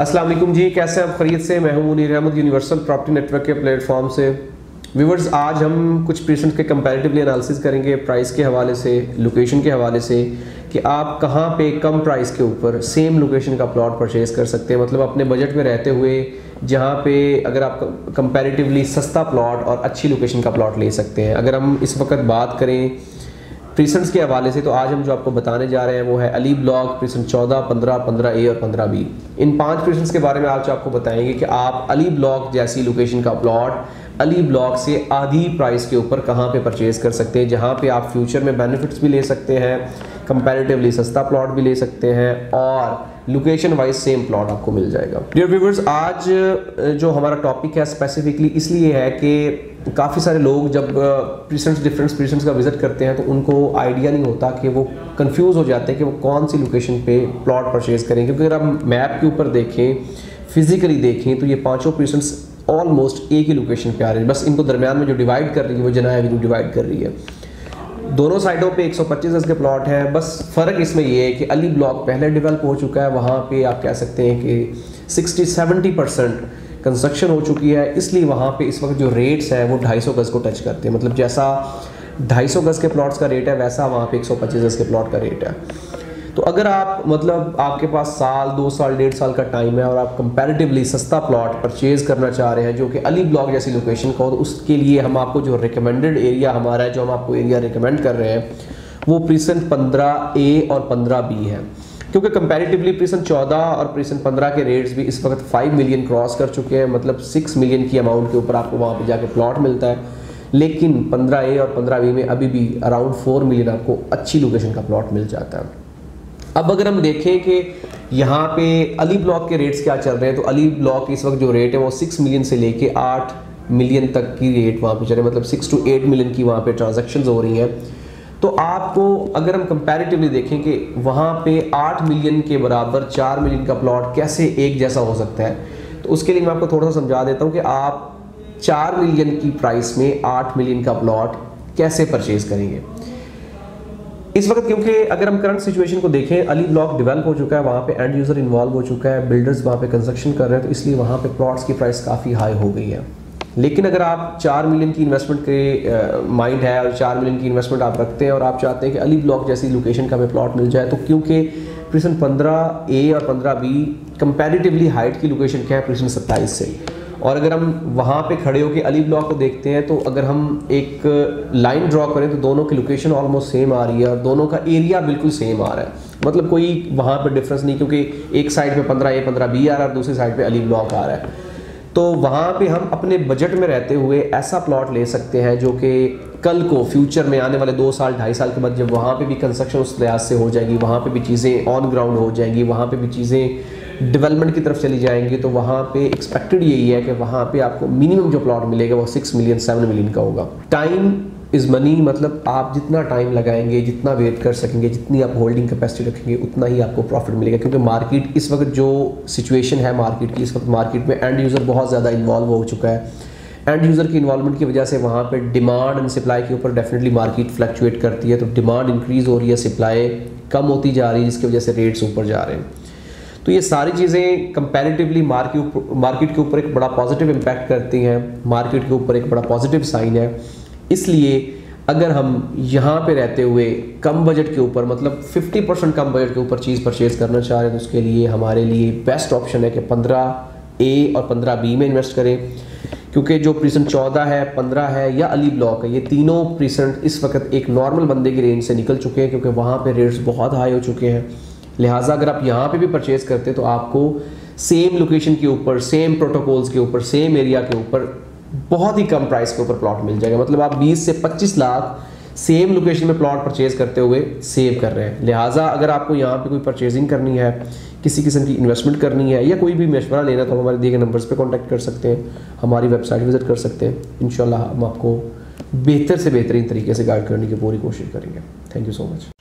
अस्सलाम वालेकुम जी, कैसे हैं आप? खैरियत से? Mahmood Ahmed universal property network के प्लेटफॉर्म से। व्यूवर्स, आज हम कुछ पेशेंट के कंपैरेटिवली एनालिसिस करेंगे प्राइस के हवाले से, लोकेशन के हवाले से, कि आप कहाँ पे कम प्राइस के ऊपर सेम लोकेशन का प्लॉट परचेज कर सकते हैं। मतलब अपने बजट में रहते हुए जहाँ पे अगर आप कंपैरेटिवली सस्ता प्लॉट और अच्छी लोकेशन का प्लॉट ले सकते हैं। अगर हम इस वक्त बात करें प्रीसेंट्स के हवाले से, तो आज हम जो आपको बताने जा रहे हैं वो है अली ब्लॉक प्रीसेंट 14, 15, 15A और 15B। इन 5 प्रीसेंट्स के बारे में आज आपको बताएंगे कि आप अली ब्लॉक जैसी लोकेशन का प्लॉट अली ब्लॉक से आधी प्राइस के ऊपर कहाँ पे परचेज़ कर सकते हैं, जहाँ पे आप फ्यूचर में बेनिफिट्स भी ले सकते हैं, कंपैरेटिवली सस्ता प्लॉट भी ले सकते हैं और लोकेशन वाइज सेम प्लॉट आपको मिल जाएगा। डियर व्यूअर्स, आज जो हमारा टॉपिक है स्पेसिफिकली इसलिए है कि काफ़ी सारे लोग जब डिफरेंट प्रीसेंट्स का विज़िट करते हैं तो उनको आइडिया नहीं होता, कि वो कंफ्यूज हो जाते हैं कि वो कौन सी लोकेशन पे प्लॉट परचेज़ करें। क्योंकि अगर आप मैप के ऊपर देखें, फिज़िकली देखें, तो ये 5 प्रीसेंट्स ऑलमोस्ट एक ही लोकेशन पे आ रहे हैं। बस इनको दरमियान में जो डिवाइड कर रही है वो जना एवेन्यू डिवाइड कर रही है। दोनों साइडों पे 125 गज के प्लॉट हैं। बस फ़र्क इसमें यह है कि अली ब्लॉक पहले डेवलप हो चुका है, वहाँ पे आप कह सकते हैं कि 60-70% कंस्ट्रक्शन हो चुकी है, इसलिए वहाँ पे इस वक्त जो रेट्स हैं वो 250 गज को टच करते हैं। मतलब जैसा 250 गज के प्लॉट्स का रेट है वैसा वहाँ पे 125 गज के प्लॉट का रेट है। तो अगर आप मतलब आपके पास साल, 2 साल, 1.5 साल का टाइम है और आप कंपैरेटिवली सस्ता प्लॉट परचेज़ करना चाह रहे हैं जो कि अली ब्लॉक जैसी लोकेशन का हो, तो उसके लिए हम आपको जो रिकमेंडेड एरिया हमारा है, जो हम आपको एरिया रिकमेंड कर रहे हैं, वो प्रीसेंट 15A और 15B है। क्योंकि कंपैरेटिवली प्रीसेंट 14 और प्रीसेंट 15 के रेट्स भी इस वक्त 5 मिलियन क्रॉस कर चुके हैं। मतलब 6 मिलियन की अमाउंट के ऊपर आपको वहाँ पर जाकर प्लॉट मिलता है, लेकिन 15A और 15B में अभी भी अराउंड 4 मिलियन आपको अच्छी लोकेशन का प्लॉट मिल जाता है। अब अगर हम देखें कि यहाँ पे अली ब्लॉक के रेट्स क्या चल रहे हैं, तो अली ब्लॉक इस वक्त जो रेट है वो 6 मिलियन से लेके 8 मिलियन तक की रेट वहाँ पे चल रहे हैं। मतलब 6 to 8 मिलियन की वहाँ पे ट्रांजैक्शंस हो रही हैं। तो आपको अगर हम कंपैरेटिवली देखें कि वहाँ पे 8 मिलियन के बराबर 4 मिलियन का प्लॉट कैसे एक जैसा हो सकता है, तो उसके लिए मैं आपको थोड़ा सा समझा देता हूँ कि आप 4 मिलियन की प्राइस में 8 मिलियन का प्लॉट कैसे परचेज़ करेंगे इस वक्त। क्योंकि अगर हम करंट सिचुएशन को देखें, अली ब्लॉक डेवलप हो चुका है, वहाँ पे एंड यूज़र इन्वॉल्व हो चुका है, बिल्डर्स वहाँ पे कंस्ट्रक्शन कर रहे हैं, तो इसलिए वहाँ पे प्लॉट्स की प्राइस काफ़ी हाई हो गई है। लेकिन अगर आप 4 मिलियन की इन्वेस्टमेंट के माइंड है और 4 मिलियन की इन्वेस्टमेंट आप रखते हैं और आप चाहते हैं कि अली ब्लॉक जैसी लोकेशन का हमें प्लॉट मिल जाए, तो क्योंकि प्रीसेंट 15A और 15B कंपेरेटिवली हाइट की लोकेशन क्या है प्रीसेंट 27 से, और अगर हम वहाँ पे खड़े होकर अली ब्लॉक को देखते हैं, तो अगर हम एक लाइन ड्रॉ करें तो दोनों की लोकेशन ऑलमोस्ट सेम आ रही है और दोनों का एरिया बिल्कुल सेम आ रहा है। मतलब कोई वहाँ पे डिफरेंस नहीं, क्योंकि एक साइड पे 15A, 15B आ रहा है और दूसरी साइड पे अली ब्लॉक आ रहा है। तो वहाँ पे हम अपने बजट में रहते हुए ऐसा प्लॉट ले सकते हैं जो कि कल को फ्यूचर में आने वाले 2 साल, 2.5 साल के बाद जब वहाँ पे भी कंस्ट्रक्शन उस लिहाज से हो जाएगी, वहाँ पे भी चीज़ें ऑन ग्राउंड हो जाएंगी, वहाँ पे भी चीज़ें डेवलपमेंट की तरफ चली जाएंगी, तो वहाँ पे एक्सपेक्टेड यही है कि वहाँ पे आपको मिनिमम जो प्लॉट मिलेगा वो 6 मिलियन, 7 मिलियन का होगा। Time is money. मतलब आप जितना टाइम लगाएंगे, जितना वेट कर सकेंगे, जितनी आप होल्डिंग कैपेसिटी रखेंगे, उतना ही आपको प्रॉफिट मिलेगा। क्योंकि मार्केट इस वक्त जो सिचुएशन है मार्केट की, इस वक्त मार्केट में एंड यूज़र बहुत ज़्यादा इन्वॉल्व हो चुका है। एंड यूज़र की इन्वॉल्वमेंट की वजह से वहाँ पे डिमांड एंड सप्लाई के ऊपर डेफिनेटली मार्केट फ्लक्चुएट करती है। तो डिमांड इंक्रीज़ हो रही है, सप्लाई कम होती जा रही है, जिसकी वजह से रेट्स ऊपर जा रहे हैं। तो ये सारी चीज़ें कंपैरेटिवली मार्केट के ऊपर एक बड़ा पॉजिटिव इम्पैक्ट करती हैं, मार्केट के ऊपर एक बड़ा पॉजिटिव साइन है। इसलिए अगर हम यहाँ पे रहते हुए कम बजट के ऊपर, मतलब 50% कम बजट के ऊपर चीज़ परचेज़ करना चाह रहे हैं, तो उसके लिए हमारे लिए बेस्ट ऑप्शन है कि 15A और 15B में इन्वेस्ट करें। क्योंकि जो प्रीसेंट 14 है, 15 है या अली ब्लॉक है, ये तीनों प्रीसेंट इस वक्त एक नॉर्मल बंदे की रेंज से निकल चुके हैं, क्योंकि वहाँ पे रेट्स बहुत हाई हो चुके हैं। लिहाजा अगर आप यहाँ पे भी परचेज़ करते हैं तो आपको सेम लोकेशन के ऊपर, सेम प्रोटोकॉल्स के ऊपर, सेम एरिया के ऊपर बहुत ही कम प्राइस के ऊपर प्लॉट मिल जाएगा। मतलब आप 20 से 25 लाख सेम लोकेशन में प्लॉट परचेज़ करते हुए सेव कर रहे हैं। लिहाजा अगर आपको यहाँ पर कोई परचेजिंग करनी है, किसी किस्म की इन्वेस्टमेंट करनी है या कोई भी मशवरा लेना, तो हमारे दिए गए नंबर्स पे कांटेक्ट कर सकते हैं, हमारी वेबसाइट विज़िट कर सकते हैं। इंशाल्लाह हम आपको बेहतर से बेहतरीन तरीके से गाइड करने की पूरी कोशिश करेंगे। Thank you so much.